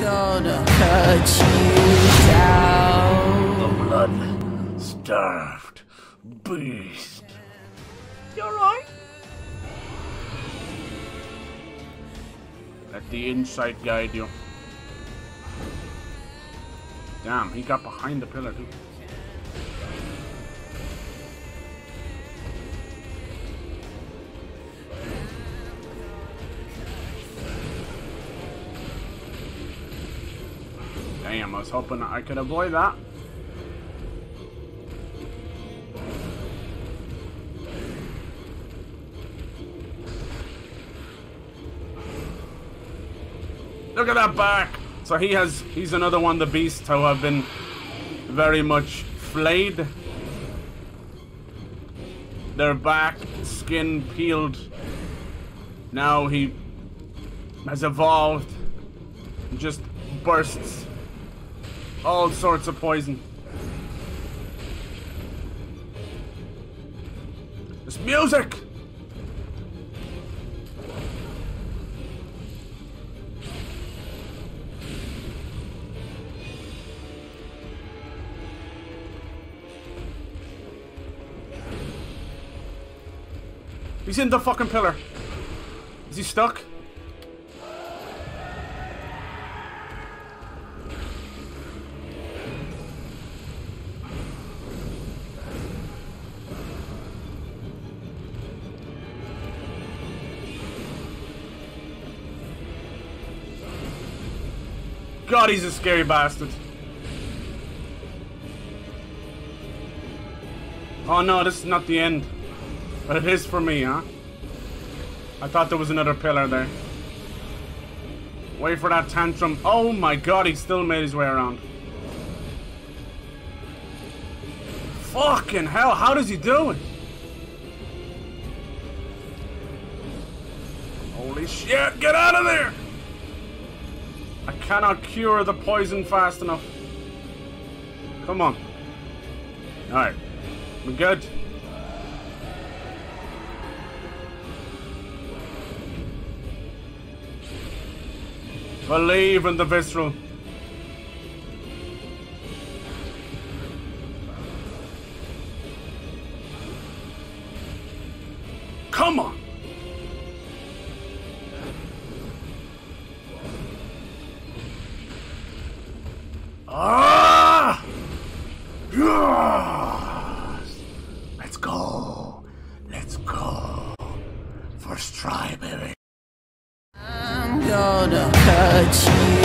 gonna cut you down. The Blood Starved Beast. You alright? Let the insight guide you. Damn, he got behind the pillar too. Damn, I was hoping I could avoid that. Look at that back! So he's another one, the beast, who have been very much flayed. Their back, skin peeled. Now he has evolved. Just bursts all sorts of poison. It's music! He's in the fucking pillar. Is he stuck? God, he's a scary bastard. Oh no, this is not the end. But it is for me, huh? I thought there was another pillar there. Wait for that tantrum. Oh my god, he still made his way around. Fucking hell, how does he do it? Holy shit, get out of there! I cannot cure the poison fast enough. Come on. Alright, we're good. Believe in the visceral. Come on. Ah! Yes! Let's go. Let's go. First try, baby. Gonna cut you